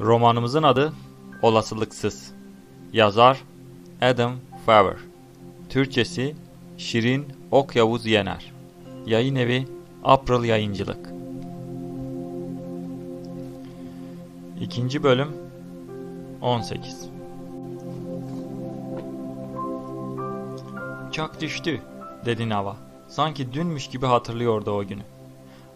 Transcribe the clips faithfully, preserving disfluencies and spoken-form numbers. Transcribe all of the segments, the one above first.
Romanımızın adı Olasılıksız. Yazar Adam Fawer. Türkçesi Şirin Okyavuz Yener. Yayın evi April Yayıncılık. İkinci bölüm on sekiz. Uçak düştü, dedi Nava. Sanki dünmüş gibi hatırlıyordu o günü.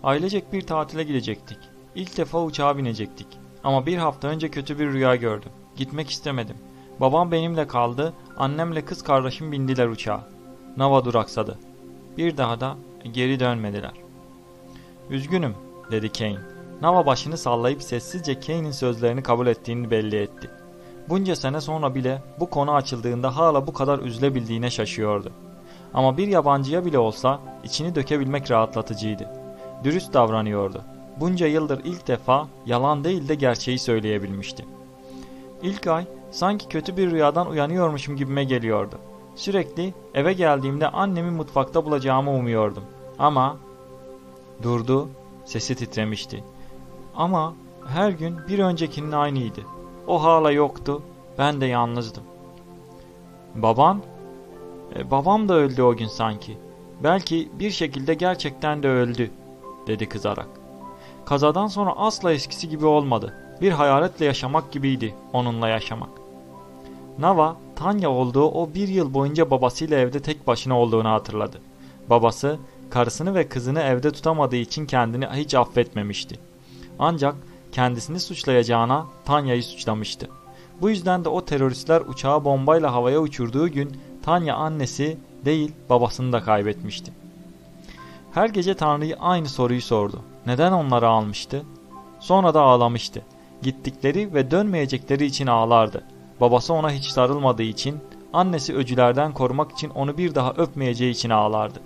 Ailecek bir tatile gidecektik. İlk defa uçağa binecektik. Ama bir hafta önce kötü bir rüya gördüm. Gitmek istemedim. Babam benimle kaldı, annemle kız kardeşim bindiler uçağa. Nava duraksadı. Bir daha da geri dönmediler. Üzgünüm, dedi Kane. Nava başını sallayıp sessizce Kane'in sözlerini kabul ettiğini belli etti. Bunca sene sonra bile bu konu açıldığında hala bu kadar üzülebildiğine şaşıyordu. Ama bir yabancıya bile olsa içini dökebilmek rahatlatıcıydı. Dürüst davranıyordu. Bunca yıldır ilk defa yalan değil de gerçeği söyleyebilmişti. İlk ay sanki kötü bir rüyadan uyanıyormuşum gibime geliyordu. Sürekli eve geldiğimde annemi mutfakta bulacağımı umuyordum. Ama durdu, sesi titremişti. Ama her gün bir öncekinin aynıydı. O hala yoktu, ben de yalnızdım. Baban? E, babam da öldü o gün sanki. Belki bir şekilde gerçekten de öldü, dedi kızarak. Kazadan sonra asla eskisi gibi olmadı. Bir hayaletle yaşamak gibiydi onunla yaşamak. Nava, Tanya olduğu o bir yıl boyunca babasıyla evde tek başına olduğunu hatırladı. Babası, karısını ve kızını evde tutamadığı için kendini hiç affetmemişti. Ancak kendisini suçlayacağına Tanya'yı suçlamıştı. Bu yüzden de o teröristler uçağı bombayla havaya uçurduğu gün Tanya annesi değil babasını da kaybetmişti. Her gece Tanrı'yı aynı soruyu sordu. Neden onları almıştı? Sonra da ağlamıştı. Gittikleri ve dönmeyecekleri için ağlardı. Babası ona hiç sarılmadığı için, annesi öcülerden korumak için onu bir daha öpmeyeceği için ağlardı.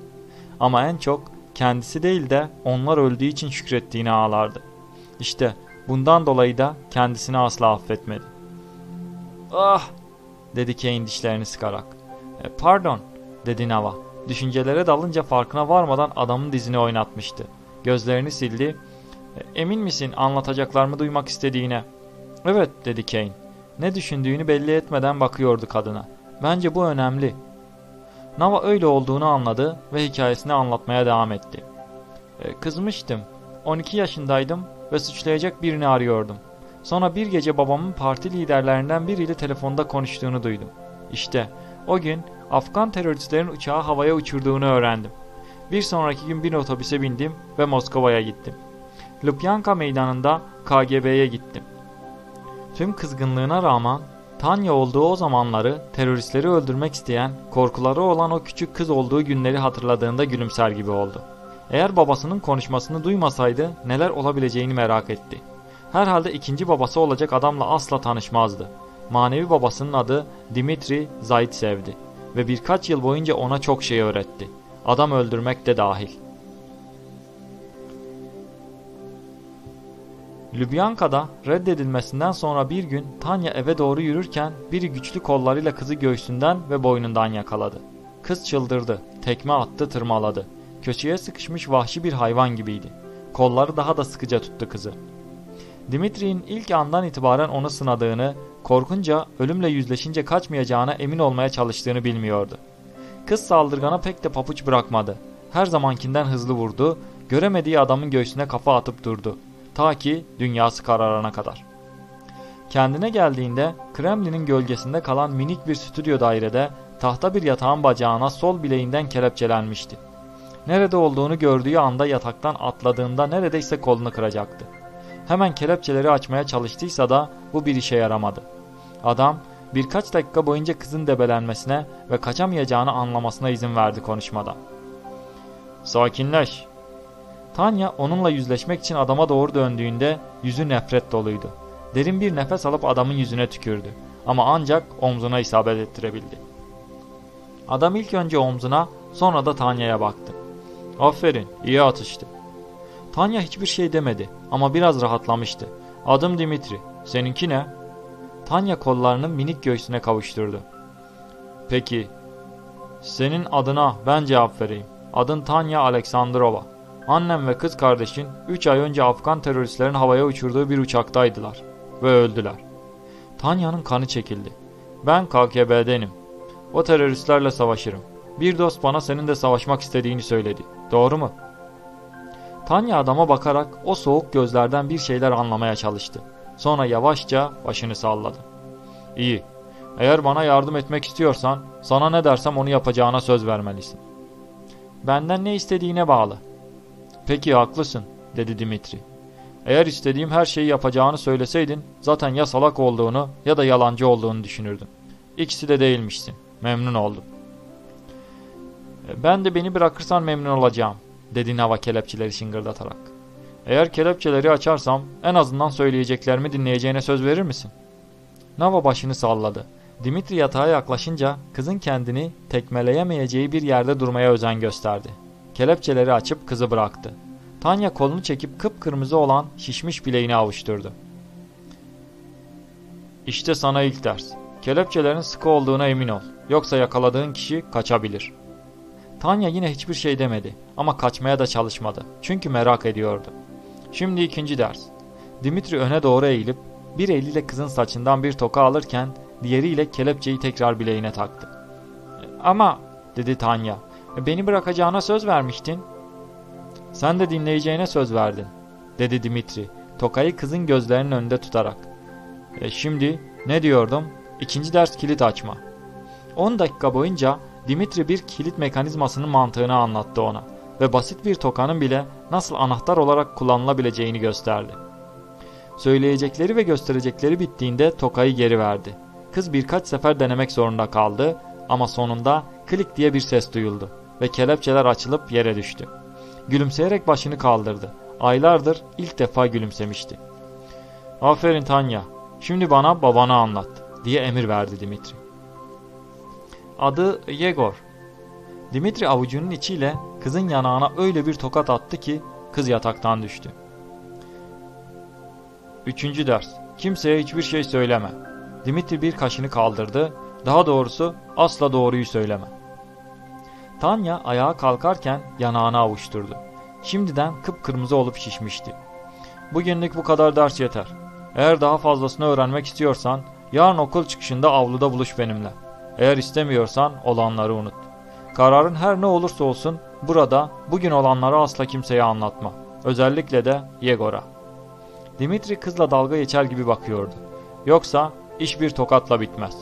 Ama en çok kendisi değil de onlar öldüğü için şükrettiğini ağlardı. İşte bundan dolayı da kendisini asla affetmedi. "Ah!" dedi Kane dişlerini sıkarak. E, "Pardon," dedi Nava. Düşüncelere dalınca farkına varmadan adamın dizini oynatmıştı. Gözlerini sildi. "Emin misin anlatacaklarımı duymak istediğine?" "Evet," dedi Kane. Ne düşündüğünü belli etmeden bakıyordu kadına. "Bence bu önemli." Nava öyle olduğunu anladı ve hikayesini anlatmaya devam etti. "Kızmıştım. on iki yaşındaydım ve suçlayacak birini arıyordum. Sonra bir gece babamın parti liderlerinden biriyle telefonda konuştuğunu duydum. İşte o gün Afgan teröristlerin uçağı havaya uçurduğunu öğrendim. Bir sonraki gün bir otobüse bindim ve Moskova'ya gittim. Lupyanka meydanında K G B'ye gittim. Tüm kızgınlığına rağmen Tanya olduğu o zamanları teröristleri öldürmek isteyen, korkuları olan o küçük kız olduğu günleri hatırladığında gülümser gibi oldu. Eğer babasının konuşmasını duymasaydı neler olabileceğini merak etti. Herhalde ikinci babası olacak adamla asla tanışmazdı. Manevi babasının adı Dimitri Zaitsev'di ve birkaç yıl boyunca ona çok şey öğretti. Adam öldürmek de dahil. Lübyanka'da reddedilmesinden sonra bir gün Tanya eve doğru yürürken biri güçlü kollarıyla kızı göğsünden ve boynundan yakaladı. Kız çıldırdı, tekme attı, tırmaladı. Köşeye sıkışmış vahşi bir hayvan gibiydi. Kolları daha da sıkıca tuttu kızı. Dimitri'nin ilk andan itibaren onu sınadığını, korkunca ölümle yüzleşince kaçmayacağına emin olmaya çalıştığını bilmiyordu. Kız saldırgana pek de papuç bırakmadı. Her zamankinden hızlı vurdu, göremediği adamın göğsüne kafa atıp durdu. Ta ki dünyası kararana kadar. Kendine geldiğinde Kremlin'in gölgesinde kalan minik bir stüdyo dairede tahta bir yatağın bacağına sol bileğinden kelepçelenmişti. Nerede olduğunu gördüğü anda yataktan atladığında neredeyse kolunu kıracaktı. Hemen kelepçeleri açmaya çalıştıysa da bu bir işe yaramadı. Adam birkaç dakika boyunca kızın debelenmesine ve kaçamayacağını anlamasına izin verdi konuşmada. "Sakinleş." Tanya onunla yüzleşmek için adama doğru döndüğünde yüzü nefret doluydu. Derin bir nefes alıp adamın yüzüne tükürdü ama ancak omzuna isabet ettirebildi. Adam ilk önce omzuna, sonra da Tanya'ya baktı. "Aferin, iyi atıştı." Tanya hiçbir şey demedi ama biraz rahatlamıştı. "Adım Dimitri, seninki ne?" Tanya kollarını minik göğsüne kavuşturdu. "Peki, senin adına ben cevap vereyim. Adın Tanya Aleksandrova. Annem ve kız kardeşin üç ay önce Afgan teröristlerin havaya uçurduğu bir uçaktaydılar. ve öldüler. Tanya'nın kanı çekildi. Ben K G B'denim. O teröristlerle savaşırım. Bir dost bana senin de savaşmak istediğini söyledi. Doğru mu? Tanya adama bakarak o soğuk gözlerden bir şeyler anlamaya çalıştı. Sonra yavaşça başını salladı. İyi. Eğer bana yardım etmek istiyorsan sana ne dersem onu yapacağına söz vermelisin. Benden ne istediğine bağlı. Peki haklısın, dedi Dimitri. Eğer istediğim her şeyi yapacağını söyleseydin zaten ya salak olduğunu ya da yalancı olduğunu düşünürdüm. İkisi de değilmişsin. Memnun oldum. Ben de beni bırakırsan memnun olacağım, dedi Nava kelepçeleri şıngırdatarak. Eğer kelepçeleri açarsam en azından söyleyeceklerimi dinleyeceğine söz verir misin? Nava başını salladı. Dimitri yatağa yaklaşınca kızın kendini tekmeleyemeyeceği bir yerde durmaya özen gösterdi. Kelepçeleri açıp kızı bıraktı. Tanya kolunu çekip kıpkırmızı olan şişmiş bileğini avuşturdu. İşte sana ilk ders. Kelepçelerin sıkı olduğuna emin ol. Yoksa yakaladığın kişi kaçabilir. Tanya yine hiçbir şey demedi ama kaçmaya da çalışmadı. Çünkü merak ediyordu. Şimdi ikinci ders. Dimitri öne doğru eğilip bir eliyle kızın saçından bir toka alırken diğeriyle kelepçeyi tekrar bileğine taktı. Ama, dedi Tanya, beni bırakacağına söz vermiştin. Sen de dinleyeceğine söz verdin, dedi Dimitri, tokayı kızın gözlerinin önünde tutarak. E şimdi ne diyordum? İkinci ders kilit açma. on dakika boyunca Dimitri bir kilit mekanizmasının mantığını anlattı ona ve basit bir tokanın bile nasıl anahtar olarak kullanılabileceğini gösterdi. Söyleyecekleri ve gösterecekleri bittiğinde tokayı geri verdi. Kız birkaç sefer denemek zorunda kaldı ama sonunda klik diye bir ses duyuldu ve kelepçeler açılıp yere düştü. Gülümseyerek başını kaldırdı. Aylardır ilk defa gülümsemişti. Aferin Tanya, şimdi bana babanı anlat, diye emir verdi Dimitri. Adı Yegor. Dimitri avucunun içiyle kızın yanağına öyle bir tokat attı ki kız yataktan düştü. Üçüncü ders. Kimseye hiçbir şey söyleme. Dimitri bir kaşını kaldırdı. Daha doğrusu asla doğruyu söyleme. Tanya ayağa kalkarken yanağına avuşturdu. Şimdiden kıpkırmızı olup şişmişti. Bugünlük bu kadar ders yeter. Eğer daha fazlasını öğrenmek istiyorsan yarın okul çıkışında avluda buluş benimle. Eğer istemiyorsan olanları unut. Kararın her ne olursa olsun burada bugün olanları asla kimseye anlatma. Özellikle de Yegor'a. Dimitri kızla dalga geçer gibi bakıyordu. Yoksa iş bir tokatla bitmez.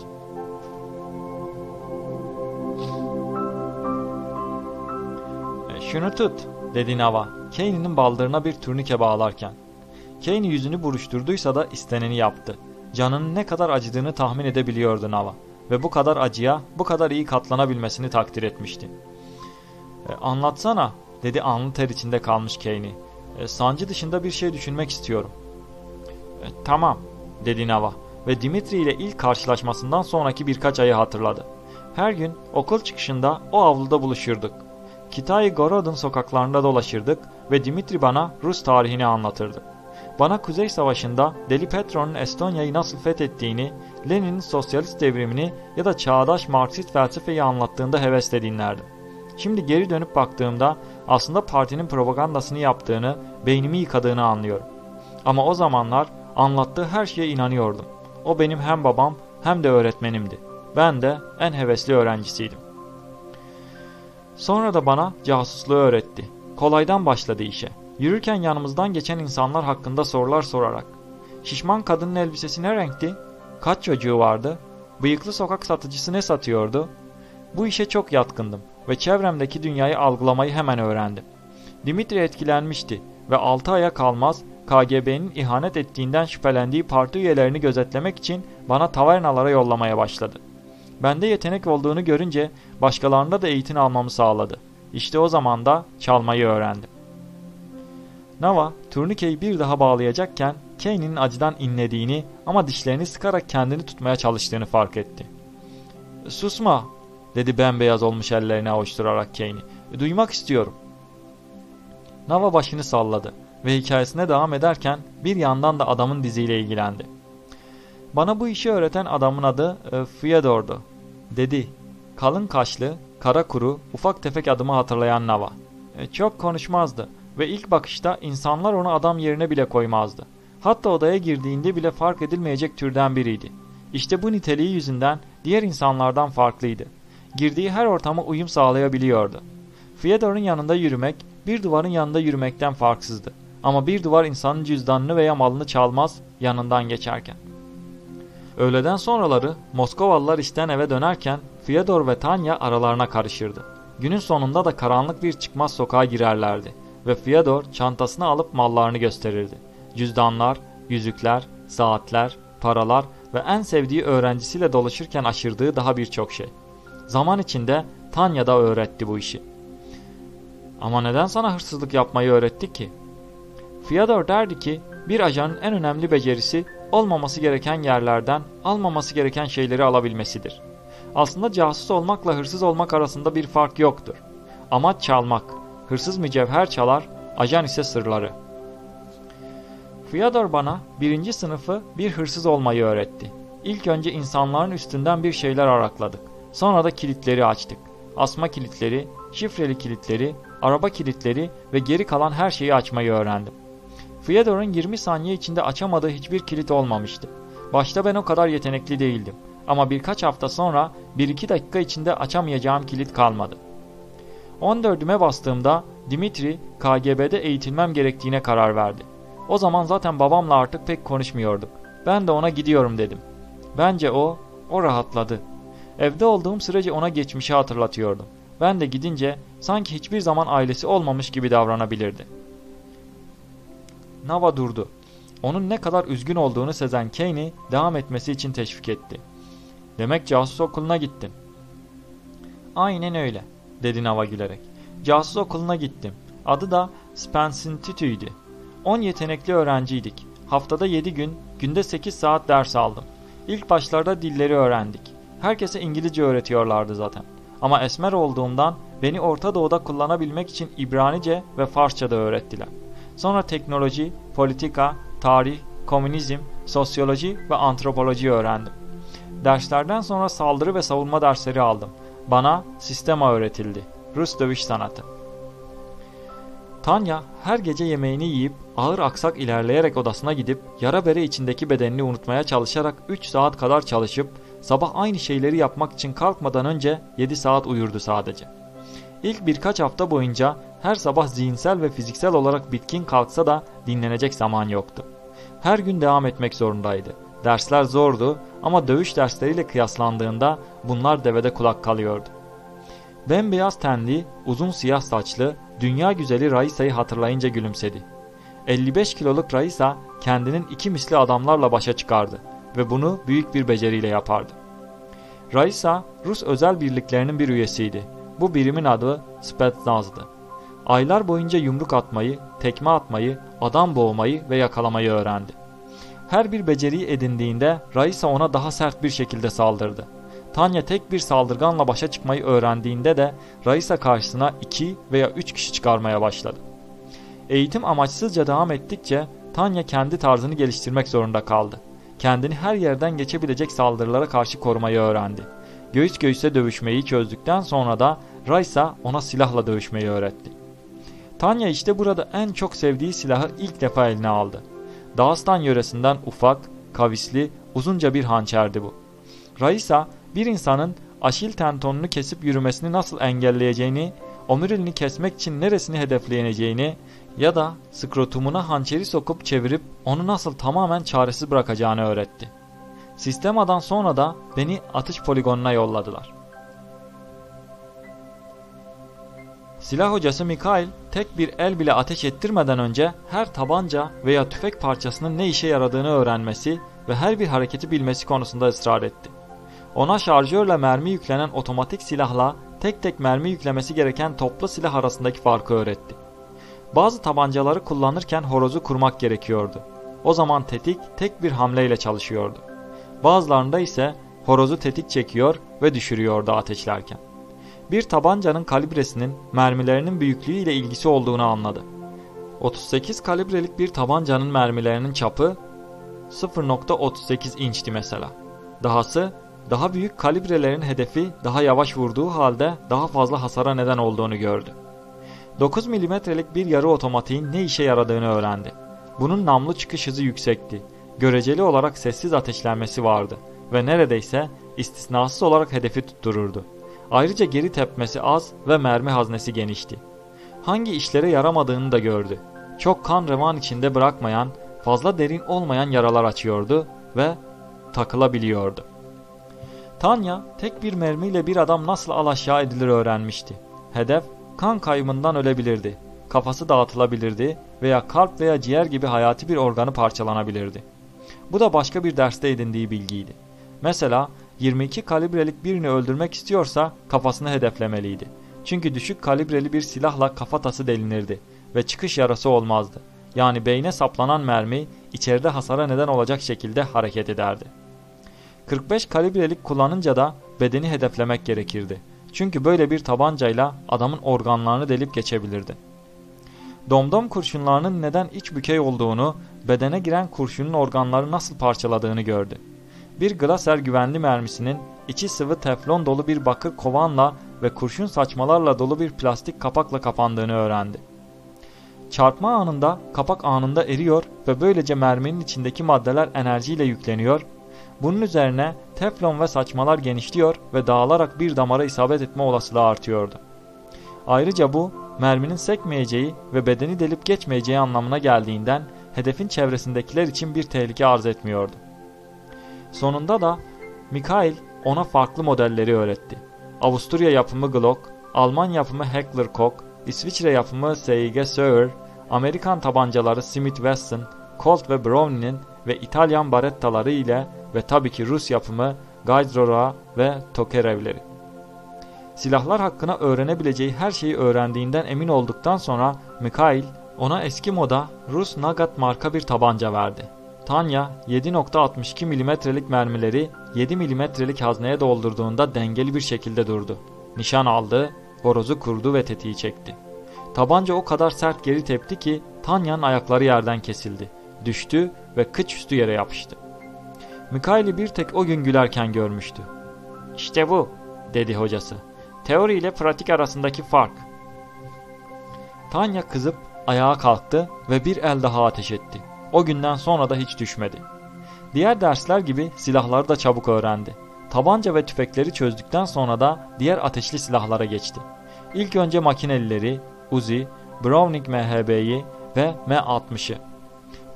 Şunu tut, dedi Nava, Kane'nin baldırına bir turnike bağlarken. Kane yüzünü buruşturduysa da isteneni yaptı. Canının ne kadar acıdığını tahmin edebiliyordu Nava ve bu kadar acıya bu kadar iyi katlanabilmesini takdir etmişti. E, anlatsana, dedi anlı ter içinde kalmış Kane'i. E, sancı dışında bir şey düşünmek istiyorum. E, tamam, dedi Nava ve Dimitri ile ilk karşılaşmasından sonraki birkaç ayı hatırladı. Her gün okul çıkışında o avluda buluşurduk. Kitay Gorod'un sokaklarında dolaşırdık ve Dimitri bana Rus tarihini anlatırdı. Bana Kuzey Savaşı'nda Deli Petro'nun Estonya'yı nasıl fethettiğini, Lenin'in sosyalist devrimini ya da çağdaş Marksist felsefeyi anlattığında hevesle dinlerdim. Şimdi geri dönüp baktığımda aslında partinin propagandasını yaptığını, beynimi yıkadığını anlıyorum. Ama o zamanlar anlattığı her şeye inanıyordum. O benim hem babam hem de öğretmenimdi. Ben de en hevesli öğrencisiydim. Sonra da bana casusluğu öğretti. Kolaydan başladı işe. Yürürken yanımızdan geçen insanlar hakkında sorular sorarak. Şişman kadının elbisesi ne renkti? Kaç çocuğu vardı? Bıyıklı sokak satıcısı ne satıyordu? Bu işe çok yatkındım ve çevremdeki dünyayı algılamayı hemen öğrendim. Dimitri etkilenmişti ve altı aya kalmaz K G B'nin ihanet ettiğinden şüphelendiği parti üyelerini gözetlemek için bana tavernalara yollamaya başladı. Bende yetenek olduğunu görünce başkalarında da eğitim almamı sağladı. İşte o zaman da çalmayı öğrendim. Nava, turnikeyi bir daha bağlayacakken Kane'nin acıdan inlediğini ama dişlerini sıkarak kendini tutmaya çalıştığını fark etti. "Susma," dedi bembeyaz olmuş ellerini avuşturarak Kane'i. "Duymak istiyorum." Nava başını salladı ve hikayesine devam ederken bir yandan da adamın diziyle ilgilendi. "Bana bu işi öğreten adamın adı e, Fyodor'du," dedi. Kalın kaşlı, kara kuru, ufak tefek adımı hatırlayan Nava. E, çok konuşmazdı ve ilk bakışta insanlar onu adam yerine bile koymazdı. Hatta odaya girdiğinde bile fark edilmeyecek türden biriydi. İşte bu niteliği yüzünden diğer insanlardan farklıydı. Girdiği her ortama uyum sağlayabiliyordu. Fyodor'un yanında yürümek, bir duvarın yanında yürümekten farksızdı. Ama bir duvar insanın cüzdanını veya malını çalmaz yanından geçerken. Öğleden sonraları Moskovalılar işten eve dönerken Fyodor ve Tanya aralarına karışırdı. Günün sonunda da karanlık bir çıkmaz sokağa girerlerdi ve Fyodor çantasını alıp mallarını gösterirdi. Cüzdanlar, yüzükler, saatler, paralar ve en sevdiği öğrencisiyle dolaşırken aşırdığı daha birçok şey. Zaman içinde Tanya da öğretti bu işi. Ama neden sana hırsızlık yapmayı öğretti ki? Fyodor derdi ki bir ajanın en önemli becerisi olmaması gereken yerlerden almaması gereken şeyleri alabilmesidir. Aslında casus olmakla hırsız olmak arasında bir fark yoktur. Amaç çalmak. Hırsız mücevher çalar, ajan ise sırları. Fyodor bana birinci sınıfı bir hırsız olmayı öğretti. İlk önce insanların üstünden bir şeyler arakladık. Sonra da kilitleri açtık. Asma kilitleri, şifreli kilitleri, araba kilitleri ve geri kalan her şeyi açmayı öğrendim. Fyodor'un yirmi saniye içinde açamadığı hiçbir kilit olmamıştı. Başta ben o kadar yetenekli değildim. Ama birkaç hafta sonra bir iki dakika içinde açamayacağım kilit kalmadı. on dördüme bastığımda Dimitri K G B'de eğitilmem gerektiğine karar verdi. O zaman zaten babamla artık pek konuşmuyorduk. Ben de ona gidiyorum dedim. Bence o, o rahatladı. Evde olduğum sürece ona geçmişi hatırlatıyordum. Ben de gidince sanki hiçbir zaman ailesi olmamış gibi davranabilirdi. Nava durdu. Onun ne kadar üzgün olduğunu sezen Kane'i devam etmesi için teşvik etti. Demek casus okuluna gittin. Aynen öyle, dedi Nava gülerek. Casus okuluna gittim. Adı da Spensinstitu'ydu. on yetenekli öğrenciydik. Haftada yedi gün, günde sekiz saat ders aldım. İlk başlarda dilleri öğrendik. Herkese İngilizce öğretiyorlardı zaten. Ama esmer olduğumdan beni Orta Doğu'da kullanabilmek için İbranice ve Farsça da öğrettiler. Sonra teknoloji, politika, tarih, komünizm, sosyoloji ve antropoloji öğrendim. Derslerden sonra saldırı ve savunma dersleri aldım. Bana sistema öğretildi. Rus dövüş sanatı. Tanya her gece yemeğini yiyip ağır aksak ilerleyerek odasına gidip yara bere içindeki bedenini unutmaya çalışarak üç saat kadar çalışıp sabah aynı şeyleri yapmak için kalkmadan önce yedi saat uyurdu sadece. İlk birkaç hafta boyunca her sabah zihinsel ve fiziksel olarak bitkin kalksa da dinlenecek zaman yoktu. Her gün devam etmek zorundaydı. Dersler zordu ama dövüş dersleriyle kıyaslandığında bunlar devede kulak kalıyordu. Bembeyaz tenli, uzun siyah saçlı, dünya güzeli Raisa'yı hatırlayınca gülümsedi. elli beş kiloluk Raisa kendinin iki misli adamlarla başa çıkardı ve bunu büyük bir beceriyle yapardı. Raisa, Rus özel birliklerinin bir üyesiydi. Bu birimin adı Spetsnaz'dı. Aylar boyunca yumruk atmayı, tekme atmayı, adam boğmayı ve yakalamayı öğrendi. Her bir beceriyi edindiğinde Raisa ona daha sert bir şekilde saldırdı. Tanya tek bir saldırganla başa çıkmayı öğrendiğinde de Raisa karşısına iki veya üç kişi çıkarmaya başladı. Eğitim amaçsızca devam ettikçe Tanya kendi tarzını geliştirmek zorunda kaldı. Kendini her yerden geçebilecek saldırılara karşı korumayı öğrendi. Göğüs göğüse dövüşmeyi çözdükten sonra da Raisa ona silahla dövüşmeyi öğretti. Tanya işte burada en çok sevdiği silahı ilk defa eline aldı. Dağıstan yöresinden ufak, kavisli, uzunca bir hançerdi bu. Raisa bir insanın Aşil tentonunu kesip yürümesini nasıl engelleyeceğini, omuriliğini kesmek için neresini hedefleyeceğini ya da skrotumuna hançeri sokup çevirip onu nasıl tamamen çaresiz bırakacağını öğretti. Sistemadan sonra da beni atış poligonuna yolladılar. Silah hocası Mikhail tek bir el bile ateş ettirmeden önce her tabanca veya tüfek parçasının ne işe yaradığını öğrenmesi ve her bir hareketi bilmesi konusunda ısrar etti. Ona şarjörle mermi yüklenen otomatik silahla tek tek mermi yüklemesi gereken toplu silah arasındaki farkı öğretti. Bazı tabancaları kullanırken horozu kurmak gerekiyordu. O zaman tetik tek bir hamleyle çalışıyordu. Bazılarında ise horozu tetik çekiyor ve düşürüyordu ateşlerken. Bir tabancanın kalibresinin mermilerinin büyüklüğü ile ilgisi olduğunu anladı. otuz sekiz kalibrelik bir tabancanın mermilerinin çapı sıfır nokta otuz sekiz inçti mesela. Dahası daha büyük kalibrelerin hedefi daha yavaş vurduğu halde daha fazla hasara neden olduğunu gördü. dokuz milimetrelik bir yarı otomatiğin ne işe yaradığını öğrendi. Bunun namlu çıkış hızı yüksekti. Göreceli olarak sessiz ateşlenmesi vardı ve neredeyse istisnasız olarak hedefi tuttururdu. Ayrıca geri tepmesi az ve mermi haznesi genişti. Hangi işlere yaramadığını da gördü. Çok kan revan içinde bırakmayan, fazla derin olmayan yaralar açıyordu ve takılabiliyordu. Tanya tek bir mermiyle bir adam nasıl alaşağı edilir öğrenmişti. Hedef kan kaybından ölebilirdi, kafası dağıtılabilirdi veya kalp veya ciğer gibi hayati bir organı parçalanabilirdi. Bu da başka bir derste edindiği bilgiydi. Mesela yirmi iki kalibrelik birini öldürmek istiyorsa kafasını hedeflemeliydi. Çünkü düşük kalibreli bir silahla kafatası delinirdi ve çıkış yarası olmazdı. Yani beyne saplanan mermi içeride hasara neden olacak şekilde hareket ederdi. kırk beş kalibrelik kullanınca da bedeni hedeflemek gerekirdi. Çünkü böyle bir tabancayla adamın organlarını delip geçebilirdi. Domdom kurşunlarının neden iç bükey olduğunu, bedene giren kurşunun organları nasıl parçaladığını gördü. Bir glaser güvenli mermisinin içi sıvı teflon dolu bir bakır kovanla ve kurşun saçmalarla dolu bir plastik kapakla kapandığını öğrendi. Çarpma anında kapak anında eriyor ve böylece merminin içindeki maddeler enerjiyle yükleniyor. Bunun üzerine teflon ve saçmalar genişliyor ve dağılarak bir damara isabet etme olasılığı artıyordu. Ayrıca bu merminin sekmeyeceği ve bedeni delip geçmeyeceği anlamına geldiğinden hedefin çevresindekiler için bir tehlike arz etmiyordu. Sonunda da Mikhail ona farklı modelleri öğretti. Avusturya yapımı Glock, Alman yapımı Heckler and Koch, İsviçre yapımı S I G Sauer, Amerikan tabancaları Smith and Wesson, Colt ve Browning'in ve İtalyan Baretta'ları ile ve tabii ki Rus yapımı Gaizdora ve Tokarev'leri. Silahlar hakkında öğrenebileceği her şeyi öğrendiğinden emin olduktan sonra Mikhail ona eski moda Rus Nagat marka bir tabanca verdi. Tanya yedi nokta altmış iki milimetrelik mermileri yedi milimetrelik hazneye doldurduğunda dengeli bir şekilde durdu. Nişan aldı, horozu kurdu ve tetiği çekti. Tabanca o kadar sert geri tepti ki Tanya'nın ayakları yerden kesildi. Düştü ve kıç üstü yere yapıştı. Mikhail'i bir tek o gün gülerken görmüştü. "İşte bu," dedi hocası. "Teori ile pratik arasındaki fark." Tanya kızıp ayağa kalktı ve bir el daha ateş etti. O günden sonra da hiç düşmedi. Diğer dersler gibi silahları da çabuk öğrendi. Tabanca ve tüfekleri çözdükten sonra da diğer ateşli silahlara geçti. İlk önce makinelileri, Uzi, Browning M H B'yi ve M altmışı.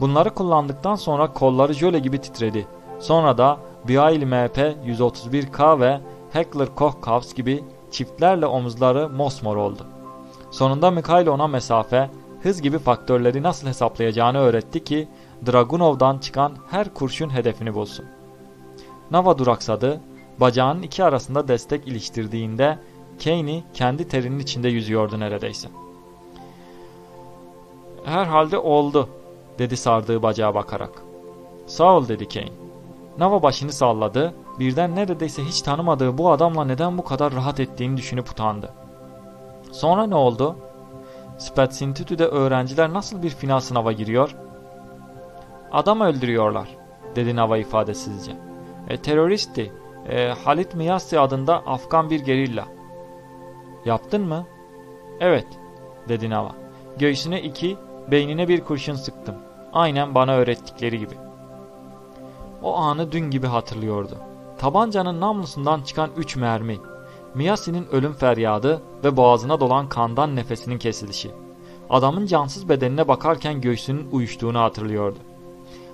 Bunları kullandıktan sonra kolları jöle gibi titredi. Sonra da Biail M P yüz otuz bir K ve Heckler Koch Kavs gibi çiftlerle omuzları mosmor oldu. Sonunda Mikhail ona mesafe, hız gibi faktörleri nasıl hesaplayacağını öğretti ki Dragunov'dan çıkan her kurşun hedefini bulsun. Nava duraksadı, bacağının iki arasında destek iliştirdiğinde Kane'i kendi terinin içinde yüzüyordu neredeyse. "Herhalde oldu," dedi sardığı bacağa bakarak. "Sağ ol," dedi Kane. Nava başını salladı, birden neredeyse hiç tanımadığı bu adamla neden bu kadar rahat ettiğini düşünüp utandı. "Sonra ne oldu? Spetsintütü'de öğrenciler nasıl bir final sınava giriyor?" "Adam öldürüyorlar," dedi Nava ifadesizce. E, teröristi, e, Halit Miyasi adında Afgan bir gerilla." "Yaptın mı?" "Evet," dedi Nava. "Göğsüne iki, beynine bir kurşun sıktım. Aynen bana öğrettikleri gibi." O anı dün gibi hatırlıyordu. Tabancanın namlusundan çıkan üç mermi, Miyasi'nin ölüm feryadı ve boğazına dolan kandan nefesinin kesilişi. Adamın cansız bedenine bakarken göğsünün uyuştuğunu hatırlıyordu.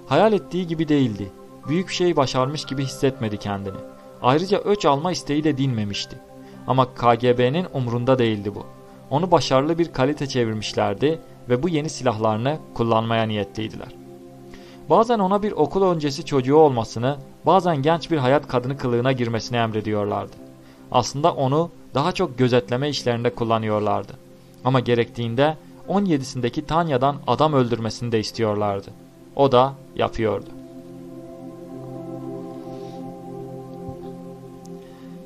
Hayal ettiği gibi değildi. Büyük şey başarmış gibi hissetmedi kendini. Ayrıca öç alma isteği de dinmemişti. Ama K G B'nin umrunda değildi bu. Onu başarılı bir kalite çevirmişlerdi ve bu yeni silahlarını kullanmaya niyetliydiler. Bazen ona bir okul öncesi çocuğu olmasını, bazen genç bir hayat kadını kılığına girmesini emrediyorlardı. Aslında onu daha çok gözetleme işlerinde kullanıyorlardı. Ama gerektiğinde on yedisindeki Tanya'dan adam öldürmesini de istiyorlardı. O da yapıyordu.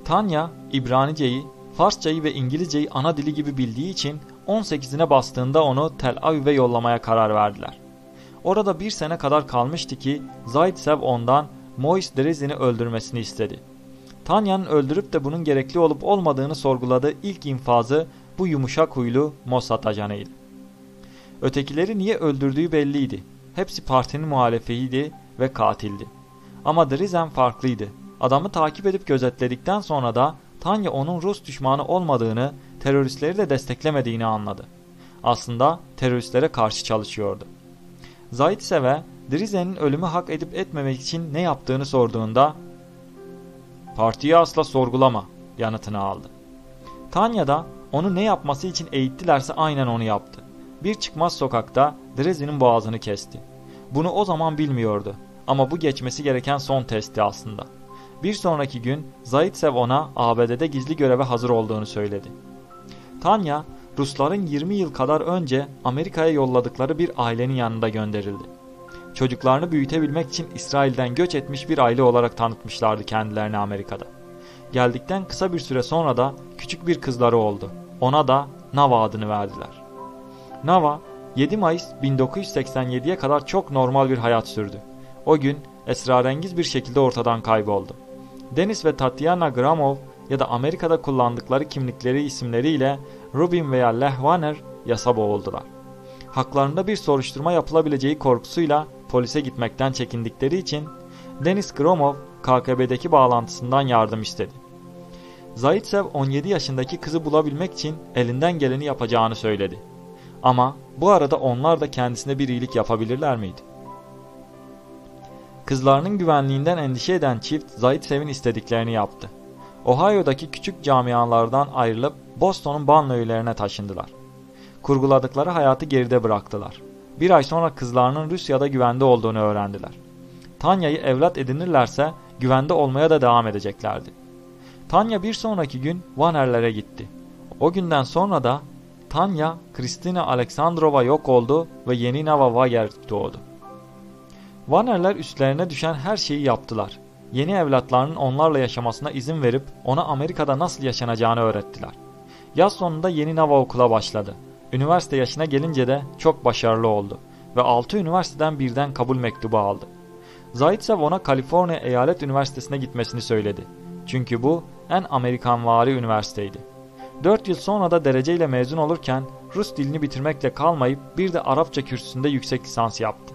Tanya, İbranice'yi, Farsça'yı ve İngilizce'yi ana dili gibi bildiği için on sekizine bastığında onu Tel Aviv'e yollamaya karar verdiler. Orada bir sene kadar kalmıştı ki Zaitsev ondan Mois Drezin'i öldürmesini istedi. Tanya'nın öldürüp de bunun gerekli olup olmadığını sorguladığı ilk infazı bu yumuşak huylu Mossad ajanıydı. Ötekileri niye öldürdüğü belliydi. Hepsi partinin muhalefiydi ve katildi. Ama Drizen farklıydı. Adamı takip edip gözetledikten sonra da Tanya onun Rus düşmanı olmadığını, teröristleri de desteklemediğini anladı. Aslında teröristlere karşı çalışıyordu. Zaitsev'e Drizen'in ölümü hak edip etmemek için ne yaptığını sorduğunda "Partiyi asla sorgulama" yanıtını aldı. Tanya da onu ne yapması için eğittilerse aynen onu yaptı. Bir çıkmaz sokakta Drizen'in boğazını kesti. Bunu o zaman bilmiyordu ama bu geçmesi gereken son testti aslında. Bir sonraki gün Zaitsev ona A B D'de gizli göreve hazır olduğunu söyledi. Tanya, Rusların yirmi yıl kadar önce Amerika'ya yolladıkları bir ailenin yanında gönderildi. Çocuklarını büyütebilmek için İsrail'den göç etmiş bir aile olarak tanıtmışlardı kendilerini Amerika'da. Geldikten kısa bir süre sonra da küçük bir kızları oldu. Ona da Nava adını verdiler. Nava, yedi Mayıs bin dokuz yüz seksen yedi'ye kadar çok normal bir hayat sürdü. O gün esrarengiz bir şekilde ortadan kayboldu. Denis ve Tatyana Gramov ya da Amerika'da kullandıkları kimlikleri isimleriyle Rubin veya Lehvaner yasa boğuldular. Haklarında bir soruşturma yapılabileceği korkusuyla polise gitmekten çekindikleri için Denis Gromov K G B'deki bağlantısından yardım istedi. Zaitsev on yedi yaşındaki kızı bulabilmek için elinden geleni yapacağını söyledi. Ama bu arada onlar da kendisine bir iyilik yapabilirler miydi? Kızlarının güvenliğinden endişe eden çift Zaitsev'in istediklerini yaptı. Ohio'daki küçük camialardan ayrılıp Boston'un banliyölerine taşındılar. Kurguladıkları hayatı geride bıraktılar. Bir ay sonra kızlarının Rusya'da güvende olduğunu öğrendiler. Tanya'yı evlat edinirlerse güvende olmaya da devam edeceklerdi. Tanya bir sonraki gün Vaner'lere gitti. O günden sonra da Tanya, Kristina Aleksandrova yok oldu ve yeni Nava Vager doğdu. Vaner'ler üstlerine düşen her şeyi yaptılar. Yeni evlatlarının onlarla yaşamasına izin verip ona Amerika'da nasıl yaşanacağını öğrettiler. Yaz sonunda yeni Nava okula başladı. Üniversite yaşına gelince de çok başarılı oldu ve altı üniversiteden birden kabul mektubu aldı. Zaitsev ona Kaliforniya Eyalet Üniversitesi'ne gitmesini söyledi. Çünkü bu en Amerikanvari üniversiteydi. dört yıl sonra da dereceyle mezun olurken Rus dilini bitirmekle kalmayıp bir de Arapça kürsüsünde yüksek lisans yaptı.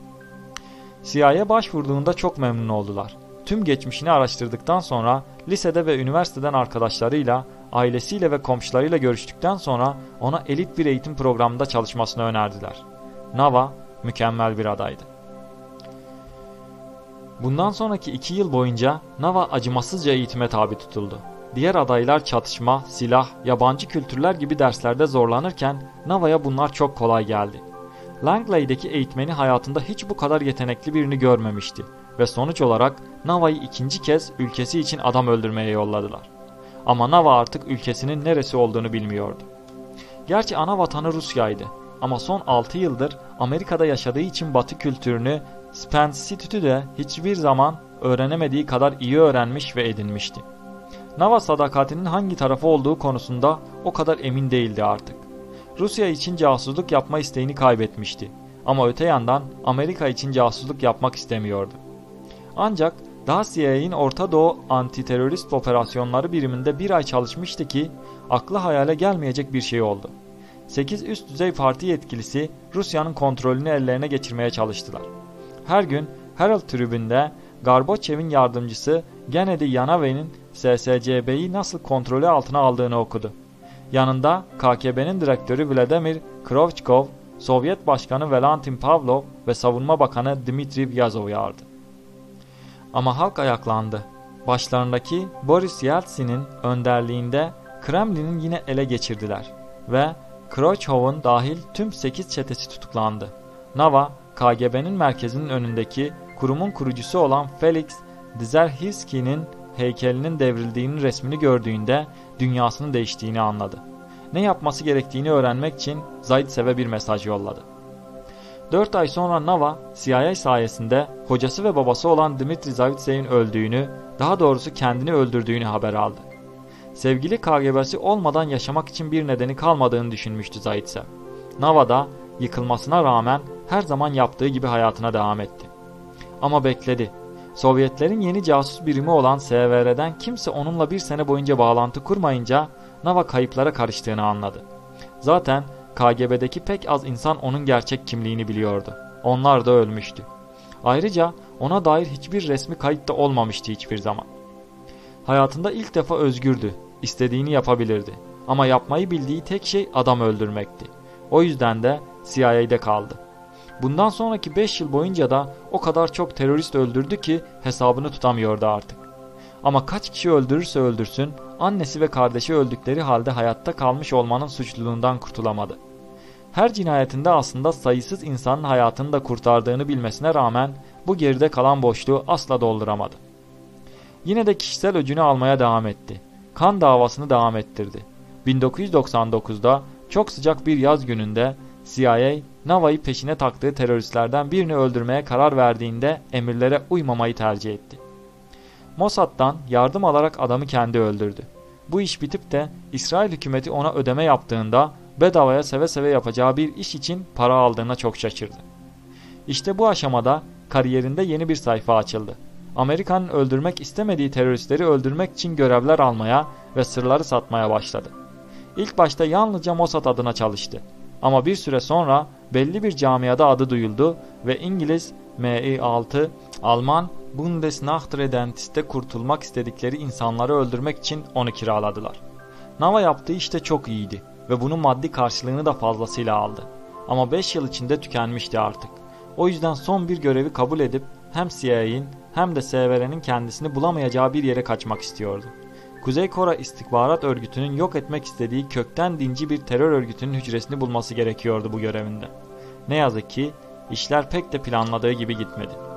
C I A'ya başvurduğunda çok memnun oldular. Tüm geçmişini araştırdıktan sonra lisede ve üniversiteden arkadaşlarıyla, ailesiyle ve komşularıyla görüştükten sonra ona elit bir eğitim programında çalışmasını önerdiler. Nava mükemmel bir adaydı. Bundan sonraki iki yıl boyunca Nava acımasızca eğitime tabi tutuldu. Diğer adaylar çatışma, silah, yabancı kültürler gibi derslerde zorlanırken Nava'ya bunlar çok kolay geldi. Langley'deki eğitmeni hayatında hiç bu kadar yetenekli birini görmemişti ve sonuç olarak Nava'yı ikinci kez ülkesi için adam öldürmeye yolladılar. Ama Nava artık ülkesinin neresi olduğunu bilmiyordu. Gerçi ana vatanı Rusya'ydı ama son altı yıldır Amerika'da yaşadığı için Batı kültürünü Spenstitut'u de hiçbir zaman öğrenemediği kadar iyi öğrenmiş ve edinmişti. Nava sadakatinin hangi tarafı olduğu konusunda o kadar emin değildi artık. Rusya için casusluk yapma isteğini kaybetmişti ama öte yandan Amerika için casusluk yapmak istemiyordu. Ancak daha C I A'nin Orta Doğu Antiterörist Operasyonları biriminde bir ay çalışmıştı ki akla hayale gelmeyecek bir şey oldu. sekiz üst düzey parti yetkilisi Rusya'nın kontrolünü ellerine geçirmeye çalıştılar. Her gün Herald Tribüne'de Gorbaçev'in yardımcısı Gennady Yanave'nin S S C B'yi nasıl kontrolü altına aldığını okudu. Yanında K G B'nin direktörü Vladimir Kryuchkov, Sovyet Başkanı Valentin Pavlov ve Savunma Bakanı Dmitriy Yazov vardı. Ama halk ayaklandı. Başlarındaki Boris Yeltsin'in önderliğinde Kremlin'in yine ele geçirdiler ve Kryuchkov'un dahil tüm sekiz çetesi tutuklandı. Nava, K G B'nin merkezinin önündeki kurumun kurucusu olan Felix Dzerhizki'nin heykelinin devrildiğinin resmini gördüğünde dünyasının değiştiğini anladı. Ne yapması gerektiğini öğrenmek için Zaitsev'e bir mesaj yolladı. dört ay sonra Nava, C I A sayesinde hocası ve babası olan Dmitri Zaitsev'in öldüğünü, daha doğrusu kendini öldürdüğünü haber aldı. Sevgili K G B'si olmadan yaşamak için bir nedeni kalmadığını düşünmüştü Zaitsev. Nava da yıkılmasına rağmen her zaman yaptığı gibi hayatına devam etti. Ama bekledi. Sovyetlerin yeni casus birimi olan S V R'den kimse onunla bir sene boyunca bağlantı kurmayınca Nava kayıplara karıştığını anladı. Zaten K G B'deki pek az insan onun gerçek kimliğini biliyordu. Onlar da ölmüştü. Ayrıca ona dair hiçbir resmi kayıt da olmamıştı hiçbir zaman. Hayatında ilk defa özgürdü. İstediğini yapabilirdi. Ama yapmayı bildiği tek şey adam öldürmekti. O yüzden de C I A'de kaldı. Bundan sonraki beş yıl boyunca da o kadar çok terörist öldürdü ki hesabını tutamıyordu artık. Ama kaç kişi öldürürse öldürsün, annesi ve kardeşi öldükleri halde hayatta kalmış olmanın suçluluğundan kurtulamadı. Her cinayetinde aslında sayısız insanın hayatını da kurtardığını bilmesine rağmen bu geride kalan boşluğu asla dolduramadı. Yine de kişisel öcünü almaya devam etti. Kan davasını devam ettirdi. bin dokuz yüz doksan dokuzda çok sıcak bir yaz gününde C I A, Nava'yı peşine taktığı teröristlerden birini öldürmeye karar verdiğinde emirlere uymamayı tercih etti. Mossad'dan yardım alarak adamı kendi öldürdü. Bu iş bitip de İsrail hükümeti ona ödeme yaptığında bedavaya seve seve yapacağı bir iş için para aldığına çok şaşırdı. İşte bu aşamada kariyerinde yeni bir sayfa açıldı. Amerika'nın öldürmek istemediği teröristleri öldürmek için görevler almaya ve sırları satmaya başladı. İlk başta yalnızca Mossad adına çalıştı. Ama bir süre sonra belli bir camiada adı duyuldu ve İngiliz, M I altı, Alman, Bundesnachrichtendienst'te kurtulmak istedikleri insanları öldürmek için onu kiraladılar. Nava yaptığı işte çok iyiydi ve bunun maddi karşılığını da fazlasıyla aldı. Ama beş yıl içinde tükenmişti artık. O yüzden son bir görevi kabul edip hem C I A'nin hem de S V R'nin kendisini bulamayacağı bir yere kaçmak istiyordu. Kuzey Kore İstihbarat Örgütü'nün yok etmek istediği kökten dinci bir terör örgütünün hücresini bulması gerekiyordu bu görevinde. Ne yazık ki işler pek de planladığı gibi gitmedi.